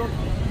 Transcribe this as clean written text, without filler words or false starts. Good.